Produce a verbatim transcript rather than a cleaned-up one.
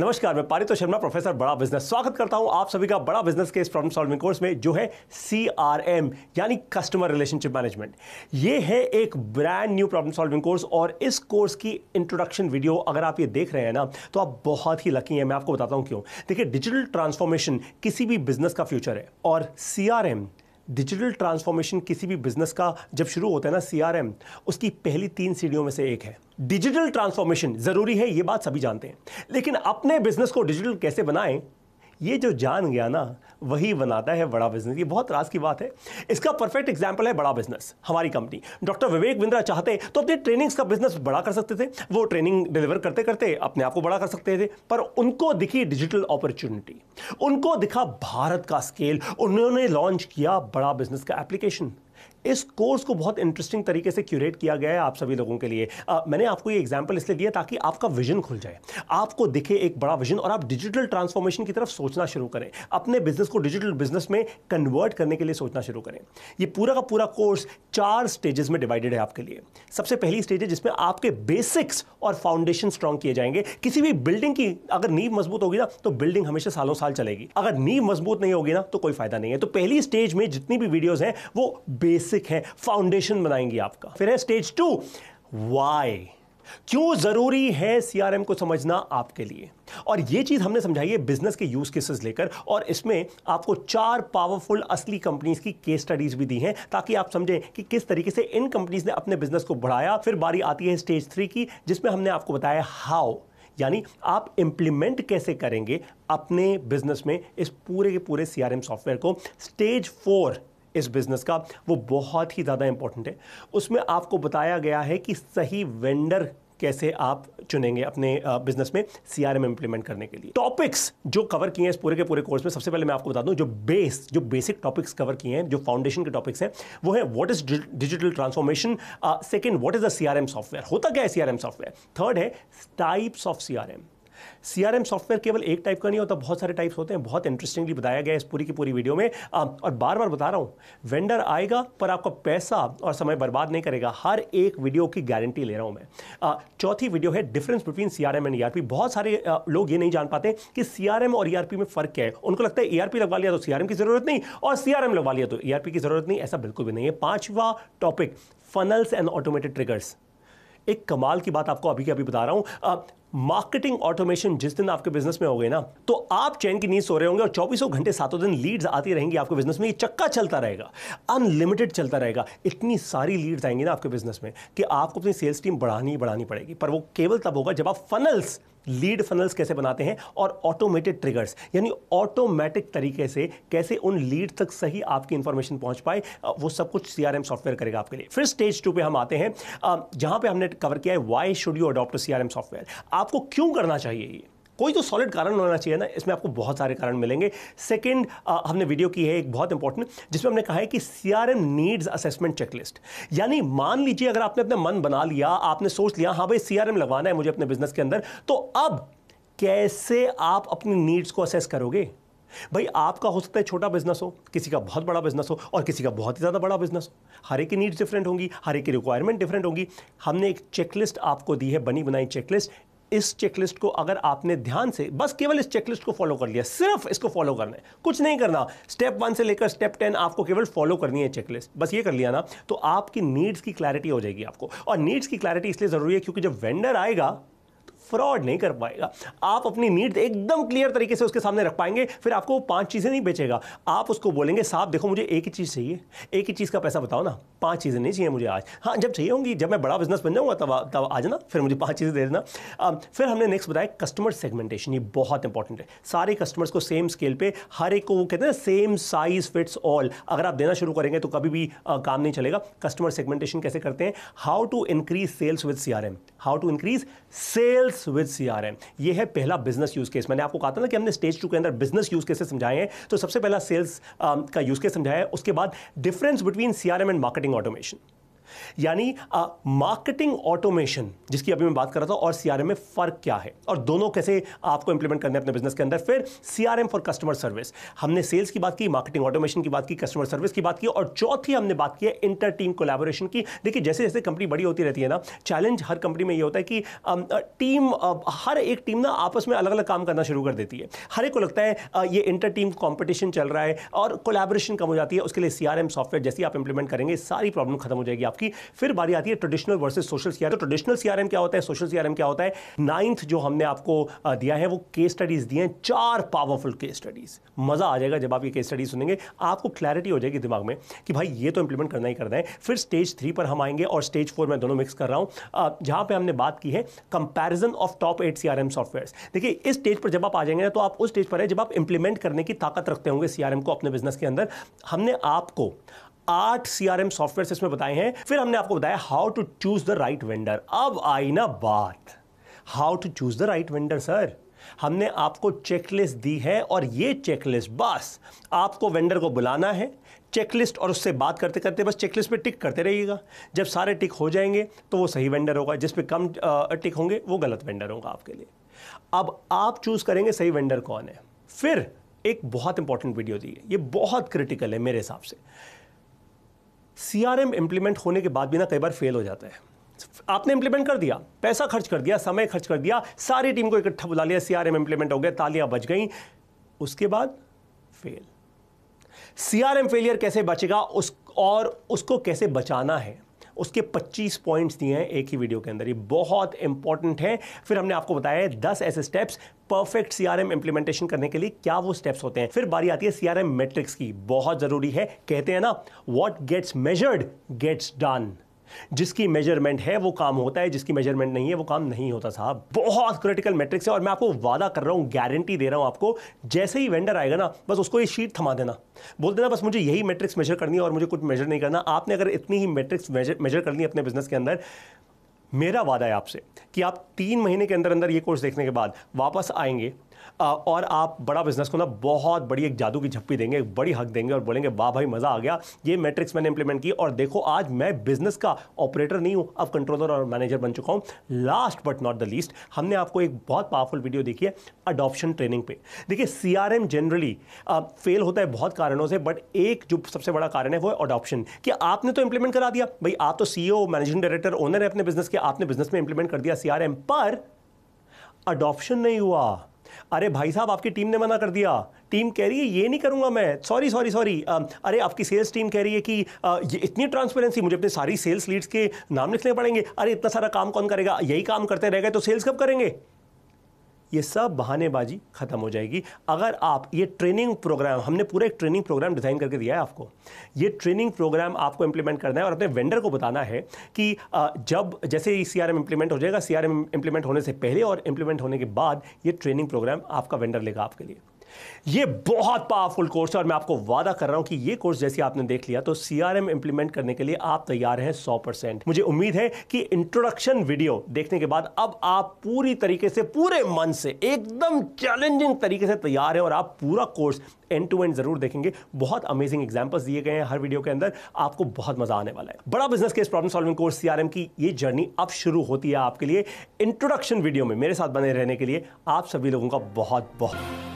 नमस्कार, मैं Parito Sharma, professor Bada business, स्वागत करता हूं आप सभी का बड़ा बिजनेस के इस प्रॉब्लम सॉल्विंग कोर्स में, जो है सी आर एम यानी कस्टमर रिलेशनशिप मैनेजमेंट। ये है एक brand new problem solving course और इस कोर्स की इंट्रोडक्शन वीडियो अगर आप ये देख रहे हैं ना, तो आप बहुत ही लकी हैं। मैं आपको बताता हूँ क्यों। देखिए, डिजिटल ट्रांसफॉर्मेशन किसी भी बिजनेस का फ्यूचर है और C R M digital transformation किसी भी बिजनेस का जब शुरू होता है ना, सी आर एम उसकी पहली तीन सीढ़ियों में से एक है। डिजिटल ट्रांसफॉर्मेशन ज़रूरी है, ये बात सभी जानते हैं, लेकिन अपने बिजनेस को डिजिटल कैसे बनाएं, ये जो जान गया ना, वही बनाता है बड़ा बिजनेस। ये बहुत राज की बात है। इसका परफेक्ट एग्जाम्पल है बड़ा बिजनेस, हमारी कंपनी। डॉक्टर विवेक बिंद्रा चाहते तो अपने ट्रेनिंग्स का बिजनेस बड़ा कर सकते थे, वो ट्रेनिंग डिलीवर करते करते अपने आप को बड़ा कर सकते थे, पर उनको दिखी डिजिटल अपॉर्चुनिटी, उनको दिखा भारत का स्केल, उन्होंने लॉन्च किया बड़ा बिजनेस का एप्लीकेशन। इस कोर्स को बहुत इंटरेस्टिंग तरीके से क्यूरेट किया गया है आप सभी लोगों के लिए। आ, मैंने आपको ये एग्जांपल इसलिए दिया ताकि आपका विजन खुल जाए, आपको दिखे एक बड़ा विजन और आप डिजिटल ट्रांसफॉर्मेशन की तरफ सोचना शुरू करें, अपने बिजनेस को डिजिटल बिजनेस में कन्वर्ट करने के लिए सोचना शुरू करें। ये पूरा का पूरा कोर्स चार स्टेजेस में डिवाइडेड है आपके लिए। सबसे पहली स्टेज है जिसमें आपके बेसिक्स और फाउंडेशन स्ट्रॉन्ग किए जाएंगे। किसी भी बिल्डिंग की अगर नींव मजबूत होगी ना, तो बिल्डिंग हमेशा सालों साल चलेगी। अगर नींव मजबूत नहीं होगी ना, तो कोई फायदा नहीं है। तो पहली स्टेज में जितनी भी वीडियोज हैं वो बेसिक है, फाउंडेशन बनाएंगी आपका। फिर है स्टेज टू, व्हाई, क्यों जरूरी है सीआरएम को समझना आपके लिए। और यह चीज हमने समझाई है बिजनेस के यूज केसेस लेकर, और इसमें आपको चार पावरफुल असली कंपनीज की केस स्टडीज भी दी हैं ताकि आप समझें कि किस तरीके से इन कंपनीज ने अपने बिजनेस को बढ़ाया। फिर बारी आती है स्टेज थ्री की, जिसमें हमने आपको बताया हाउ, यानी आप इंप्लीमेंट कैसे करेंगे अपने बिजनेस में इस पूरे के पूरे सीआरएम सॉफ्टवेयर को। स्टेज फोर इस बिजनेस का वो बहुत ही ज़्यादा इंपॉर्टेंट है, उसमें आपको बताया गया है कि सही वेंडर कैसे आप चुनेंगे अपने बिजनेस में सीआरएम इंप्लीमेंट करने के लिए। टॉपिक्स जो कवर किए हैं इस पूरे के पूरे कोर्स में, सबसे पहले मैं आपको बता दूं, जो बेस जो बेसिक टॉपिक्स कवर किए हैं, जो फाउंडेशन के टॉपिक्स हैं, वो है what is digital transformation, second what is the CRM software, होता क्या है सीआरएम सॉफ्टवेयर, थर्ड है types of CRM. CRM software केवल एक टाइप का नहीं होता, बहुत सारे टाइप्स होते हैं, बहुत इंटरेस्टिंगली बताया गया है इस पूरी की पूरी वीडियो में। आ, और बार बार बता रहा हूं, वेंडर आएगा पर आपका पैसा और समय बर्बाद नहीं करेगा, हर एक वीडियो की गारंटी ले रहा हूं मैं। चौथी वीडियो है difference between CRM and ERP. बहुत सारे आ, लोग ये नहीं जान पाते कि सीआरएम और ईआरपी में फर्क क्या है। उनको लगता है ईआरपी लगवा लिया तो सीआरएम की जरूरत नहीं, और सीआरएम लगवा लिया तो ईआरपी की जरूरत नहीं, ऐसा बिल्कुल भी नहीं है। पांचवा topic, funnels and automated triggers. एक कमाल की बात आपको अभी के अभी बता रहा हूं, मार्केटिंग ऑटोमेशन जिस दिन आपके बिजनेस में हो गए ना, तो आप चैन की नींद सो रहे होंगे और चौबीसों घंटे सातों दिन लीड्स आती रहेंगी आपके बिजनेस में। ये चक्का चलता रहेगा, अनलिमिटेड चलता रहेगा, इतनी सारी लीड्स आएंगी ना आपके बिजनेस में कि आपको अपनी सेल्स टीम बढ़ानी बढ़ानी पड़ेगी। पर वो केवल तब होगा जब आप फनल्स, लीड फनल्स कैसे बनाते हैं और ऑटोमेटेड ट्रिगर्स, यानी ऑटोमेटिक तरीके से कैसे उन लीड तक सही आपकी इंफॉर्मेशन पहुंच पाए, वो सब कुछ सीआरएम सॉफ्टवेयर करेगा आपके लिए। फिर स्टेज टू पे हम आते हैं, जहां पे हमने कवर किया है why should you adopt CRM software, आपको क्यों करना चाहिए ये, कोई तो सॉलिड कारण होना चाहिए ना, इसमें आपको बहुत सारे कारण मिलेंगे। सेकंड, हमने वीडियो की है एक बहुत इंपॉर्टेंट, जिसमें हमने कहा है कि सीआरएम नीड्स असेसमेंट चेकलिस्ट, यानी मान लीजिए अगर आपने अपना मन बना लिया, आपने सोच लिया हाँ भाई सीआरएम लगवाना है मुझे अपने बिजनेस के अंदर, तो अब कैसे आप अपनी नीड्स को असेस करोगे। भाई आपका हो सकता है छोटा बिजनेस हो, किसी का बहुत बड़ा बिजनेस हो और किसी का बहुत ही ज़्यादा बड़ा बिजनेस हो, हर एक की नीड्स डिफरेंट होंगी, हर एक की रिक्वायरमेंट डिफरेंट होंगी। हमने एक चेकलिस्ट आपको दी है, बनी बनाई चेकलिस्ट। इस चेकलिस्ट को अगर आपने ध्यान से, बस केवल इस चेकलिस्ट को फॉलो कर लिया, सिर्फ इसको फॉलो करना है, कुछ नहीं करना, स्टेप वन से लेकर स्टेप टेन आपको केवल फॉलो करनी है चेकलिस्ट, बस ये कर लिया ना, तो आपकी नीड्स की क्लैरिटी हो जाएगी आपको। और नीड्स की क्लैरिटी इसलिए ज़रूरी है क्योंकि जब वेंडर आएगा तो फ्रॉड नहीं कर पाएगा, आप अपनी नीड्स एकदम क्लियर तरीके से उसके सामने रख पाएंगे। फिर आपको वो पाँच चीज़ें नहीं बेचेगा, आप उसको बोलेंगे साहब देखो मुझे एक ही चीज़ चाहिए, एक ही चीज़ का पैसा बताओ ना, पाँच चीज़ें नहीं चाहिए मुझे आज, हाँ जब चाहिए होंगी, जब मैं बड़ा बिजनेस बन जाऊंगा तब तब आ जाना, फिर मुझे पाँच चीज़ें दे देना। फिर हमने नेक्स्ट बताया कस्टमर सेगमेंटेशन, ये बहुत इंपॉर्टेंट है, सारे कस्टमर्स को सेम स्केल पे, हर एक को वो कहते हैं सेम साइज फिट्स ऑल, अगर आप देना शुरू करेंगे तो कभी भी आ, काम नहीं चलेगा। कस्टमर सेगमेंटेशन कैसे करते हैं, how to increase sales with C R M, how to increase sales with C R M, ये है पहला बिजनेस यूज केस। मैंने आपको कहा था ना कि हमने स्टेज टू के अंदर बिजनेस यूज केसेस समझाए हैं, तो सबसे पहला सेल्स का यूज केस समझाया है, उसके बाद difference between C R M and marketing automation, यानी मार्केटिंग ऑटोमेशन जिसकी अभी मैं बात कर रहा था और सी आर एम में फ़र्क क्या है और दोनों कैसे आपको इंप्लीमेंट करने अपने बिजनेस के अंदर। फिर C R M for customer service, हमने सेल्स की बात की, मार्केटिंग ऑटोमेशन की बात की, कस्टमर सर्विस की बात की और चौथी हमने बात की है इंटर टीम कोलैबोरेशन की। देखिए जैसे जैसे कंपनी बड़ी होती रहती है ना, चैलेंज हर कंपनी में ये होता है कि टीम, हर एक टीम ना आपस में अलग अलग काम करना शुरू कर देती है, हर एक को लगता है ये इंटर टीम कॉम्पिटिशन चल रहा है और कोलैबोरेशन कम हो जाती है। उसके लिए सी आर एम सॉफ्टवेयर जैसे आप इंप्लीमेंट करेंगे सारी प्रॉब्लम खत्म हो जाएगी आपकी। फिर बारी आती है traditional versus social C R M. Traditional C R M क्या होता है, सोशल सी आर एम क्या होता है। नाइन्थ जो हमने आपको दिया है वो केस स्टडीज दिए हैं, चार पावरफुल केस स्टडीज। मजा आ जाएगा जब आप ये केस स्टडीज सुनेंगे, आपको क्लैरिटी हो जाएगी दिमाग में कि भाई ये तो इंप्लीमेंट करना ही करना है। फिर स्टेज थ्री पर हम आएंगे और स्टेज फोर में दोनों मिक्स कर रहा हूं, जहां पे हमने बात की है comparison of top eight C R M softwares. देखिए इस स्टेज पर जब आप आ जाएंगे ना तो आप उस स्टेज पर है जब आप इंप्लीमेंट करने की ताकत रखते होंगे सी आर एम को अपने बिजनेस के अंदर। हमने आपको आठ सी आर एम सॉफ्टवेयर इसमें बताए हैं, फिर हमने आपको बताया how to choose the right vendor. अब आई ना बात, how to choose the right vendor. Sir हमने आपको चेकलिस्ट दी है और ये चेकलिस्ट बस आपको वेंडर को बुलाना है, चेकलिस्ट और उससे बात करते करते बस चेकलिस्ट पे टिक करते रहिएगा। जब सारे टिक हो जाएंगे तो वो सही वेंडर होगा, जिस पे कम टिक होंगे वो गलत वेंडर होगा आपके लिए। अब आप चूज़ करेंगे सही वेंडर कौन है। फिर एक बहुत इंपॉर्टेंट वीडियो दी है, ये बहुत क्रिटिकल है मेरे हिसाब से। सी आर एम इम्प्लीमेंट होने के बाद भी ना कई बार फेल हो जाता है। आपने इंप्लीमेंट कर दिया, पैसा खर्च कर दिया, समय खर्च कर दिया, सारी टीम को इकट्ठा बुला लिया, सीआरएम इंप्लीमेंट हो गया, तालियां बज गई, उसके बाद फेल। सीआरएम फेलियर कैसे बचेगा उस और उसको कैसे बचाना है, उसके पच्चीस पॉइंट्स दिए हैं एक ही वीडियो के अंदर, ये बहुत इंपॉर्टेंट है। फिर हमने आपको बताया है दस ऐसे स्टेप्स परफेक्ट सीआरएम इंप्लीमेंटेशन करने के लिए, क्या वो स्टेप्स होते हैं। फिर बारी आती है सीआरएम मैट्रिक्स की, बहुत जरूरी है। कहते हैं ना what gets measured gets done, जिसकी मेजरमेंट है वो काम होता है, जिसकी मेजरमेंट नहीं है वो काम नहीं होता। साहब बहुत क्रिटिकल मैट्रिक्स है और मैं आपको वादा कर रहा हूं, गारंटी दे रहा हूं आपको, जैसे ही वेंडर आएगा ना बस उसको ये शीट थमा देना, बोल देना बस मुझे यही मैट्रिक्स मेजर करनी है और मुझे कुछ मेजर नहीं करना। आपने अगर इतनी ही मैट्रिक्स मेजर करनी है अपने बिजनेस के अंदर, मेरा वादा है आपसे कि आप तीन महीने के अंदर अंदर ये कोर्स देखने के बाद वापस आएंगे और आप बड़ा बिजनेस को ना बहुत बड़ी एक जादू की झप्पी देंगे, एक बड़ी हक देंगे और बोलेंगे वाह भाई मज़ा आ गया, ये मैट्रिक्स मैंने इंप्लीमेंट की और देखो आज मैं बिजनेस का ऑपरेटर नहीं हूं, अब कंट्रोलर और मैनेजर बन चुका हूं। Last but not the least, हमने आपको एक बहुत पावरफुल वीडियो देखी है अडॉप्शन ट्रेनिंग पे। देखिए C R M generally fail होता है बहुत कारणों से, बट एक जो सबसे बड़ा कारण है वो है अडॉप्शन, कि आपने तो इंप्लीमेंट करा दिया, भाई आप तो C O, managing director, owner है अपने बिजनेस के, आपने बिजनेस में इंप्लीमेंट कर दिया सी आर एम, पर अडॉप्शन नहीं हुआ। अरे भाई साहब आपकी टीम ने मना कर दिया, टीम कह रही है ये नहीं करूंगा मैं, सॉरी सॉरी सॉरी। अरे आपकी सेल्स टीम कह रही है कि आ, ये इतनी ट्रांसपेरेंसी, मुझे अपने सारी सेल्स लीड्स के नाम लिखने पड़ेंगे, अरे इतना सारा काम कौन करेगा, यही काम करते रह गए तो सेल्स कब करेंगे। ये सब बहानेबाजी खत्म हो जाएगी अगर आप ये ट्रेनिंग प्रोग्राम, हमने पूरा एक ट्रेनिंग प्रोग्राम डिज़ाइन करके दिया है आपको, ये ट्रेनिंग प्रोग्राम आपको इंप्लीमेंट करना है और अपने वेंडर को बताना है कि जब जैसे ही सी आर एम इंप्लीमेंट हो जाएगा, सी आर एम इंप्लीमेंट होने से पहले और इंप्लीमेंट होने के बाद ये ट्रेनिंग प्रोग्राम आपका वेंडर लेगा आपके लिए। ये बहुत पावरफुल कोर्स है और मैं आपको वादा कर रहा हूं कि ये कोर्स जैसे आपने देख लिया तो सीआरएम इंप्लीमेंट करने के लिए आप तैयार हैं सौ परसेंट। मुझे उम्मीद है कि इंट्रोडक्शन वीडियो देखने के बाद अब आप पूरी तरीके से, पूरे मन से, एकदम चैलेंजिंग तरीके से तैयार हैं और आप पूरा कोर्स एंड टू एंड जरूर देखेंगे। बहुत अमेजिंग एग्जांपल्स दिए गए हैं हर वीडियो के अंदर, आपको बहुत मजा आने वाला है। Bada business case problem solving course CRM की ये जर्नी अब शुरू होती है आपके लिए। इंट्रोडक्शन वीडियो में मेरे साथ बने रहने के लिए आप सभी लोगों का बहुत बहुत